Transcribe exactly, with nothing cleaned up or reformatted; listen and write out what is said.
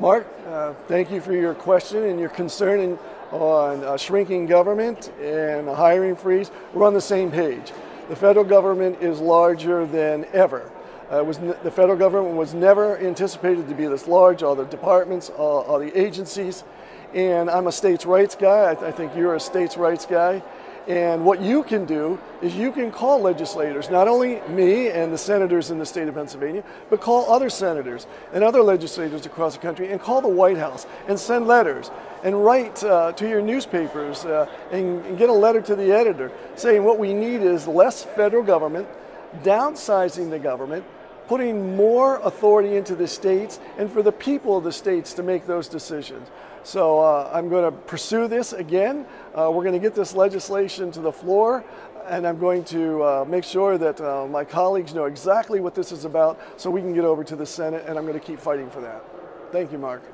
Mark, uh, thank you for your question and your concern in, on uh, shrinking government and a hiring freeze. We're on the same page. The federal government is larger than ever. Uh, it was n the federal government was never anticipated to be this large, all the departments, all, all the agencies. And I'm a states' rights guy. I, th I think you're a states' rights guy. And what you can do is you can call legislators, not only me and the senators in the state of Pennsylvania, but call other senators and other legislators across the country and call the White House and send letters and write uh, to your newspapers uh, and, and get a letter to the editor saying what we need is less federal government, downsizing the government, putting more authority into the states and for the people of the states to make those decisions. So uh, I'm going to pursue this again. Uh, we're going to get this legislation to the floor, and I'm going to uh, make sure that uh, my colleagues know exactly what this is about so we can get over to the Senate, and I'm going to keep fighting for that. Thank you, Mark.